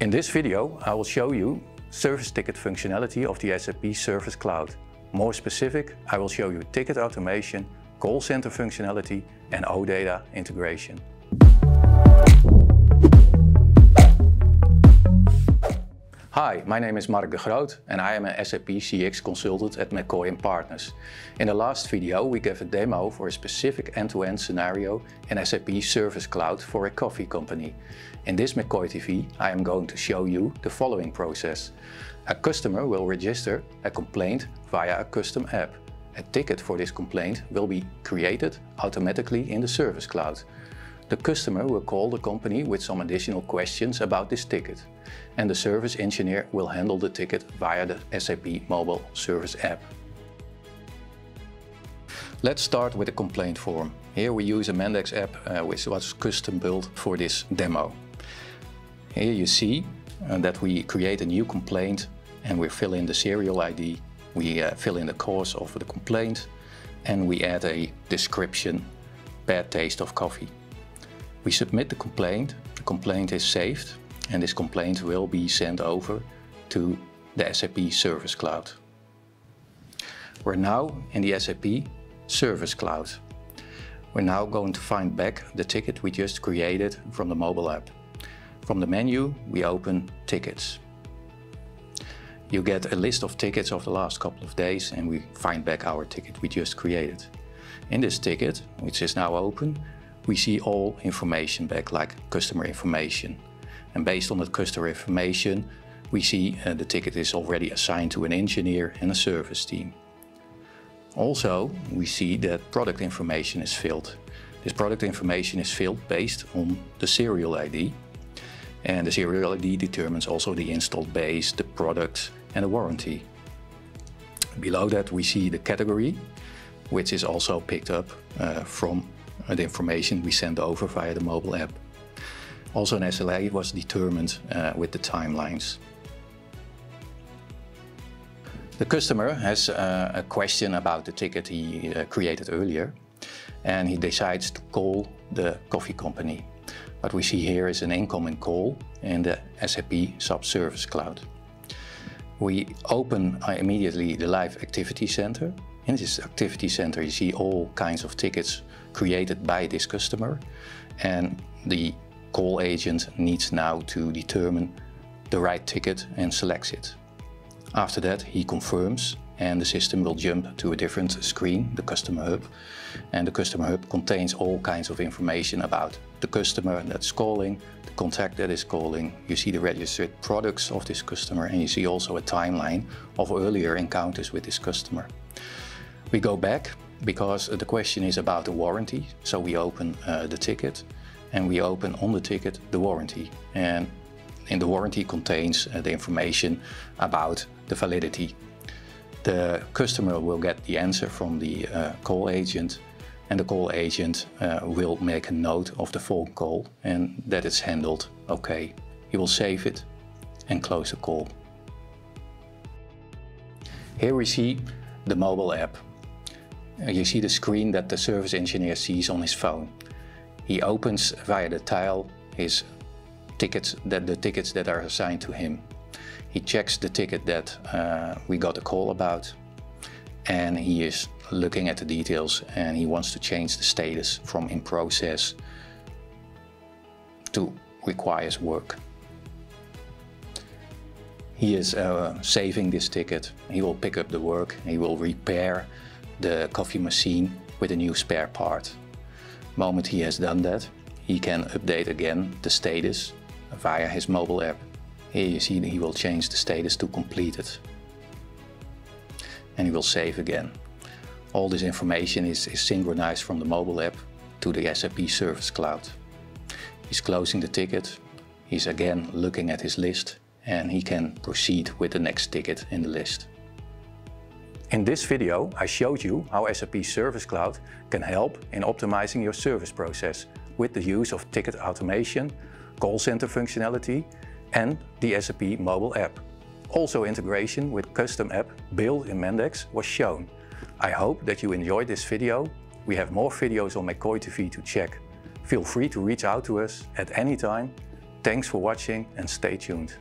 In this video, I will show you service ticket functionality of the SAP Service Cloud. More specific, I will show you ticket automation, call center functionality and OData integration. Hi, my name is Mark De Groot and I am an SAP CX consultant at McCoy and Partners. In the last video, we gave a demo for a specific end-to-end scenario in SAP Service Cloud for a coffee company. In this McCoy TV, I am going to show you the following process. A customer will register a complaint via a custom app. A ticket for this complaint will be created automatically in the Service Cloud. The customer will call the company with some additional questions about this ticket, and the service engineer will handle the ticket via the SAP Mobile Service App. Let's start with the complaint form. Here we use a Mendix app which was custom built for this demo. Here you see that we create a new complaint and we fill in the serial ID, we fill in the cause of the complaint, and we add a description, bad taste of coffee. We submit the complaint is saved, and this complaint will be sent over to the SAP Service Cloud. We're now in the SAP Service Cloud. We're now going to find back the ticket we just created from the mobile app. From the menu, we open Tickets. You get a list of tickets of the last couple of days, and we find back our ticket we just created. In this ticket, which is now open, we see all information back, like customer information. And based on that customer information, we see the ticket is already assigned to an engineer and a service team. Also, we see that product information is filled. This product information is filled based on the serial ID. And the serial ID determines also the installed base, the products, and the warranty. Below that, we see the category, which is also picked up from the information we send over via the mobile app. Also an SLA was determined with the timelines. The customer has a question about the ticket he created earlier, and he decides to call the coffee company. What we see here is an incoming call in the SAP Service Cloud. We open immediately the Live Activity Center. In this Activity Center you see all kinds of tickets created by this customer, and the call agent needs now to determine the right ticket and selects it. After that he confirms and the system will jump to a different screen, the Customer Hub, and the Customer Hub contains all kinds of information about the customer that's calling, the contact that is calling. You see the registered products of this customer and you see also a timeline of earlier encounters with this customer. We go back because the question is about the warranty, so we open the ticket and we open on the ticket the warranty, and in the warranty contains the information about the validity. The customer will get the answer from the call agent, and the call agent will make a note of the phone call and that it's handled okay. He will save it and close the call. Here we see the mobile app. You see the screen that the service engineer sees on his phone. He opens via the tile his tickets, the tickets that are assigned to him. He checks the ticket that we got a call about, and he is looking at the details and he wants to change the status from in process to requires work. He is saving this ticket. He will pick up the work, he will repair the coffee machine with a new spare part. The moment he has done that, he can update again the status via his mobile app. Here you see that he will change the status to completed. And he will save again. All this information is synchronized from the mobile app to the SAP Service Cloud. He's closing the ticket, he's again looking at his list, and he can proceed with the next ticket in the list. In this video, I showed you how SAP Service Cloud can help in optimizing your service process with the use of ticket automation, call center functionality, and the SAP mobile app. Also, integration with custom app built in Mendix was shown. I hope that you enjoyed this video. We have more videos on McCoy TV to check. Feel free to reach out to us at any time. Thanks for watching and stay tuned.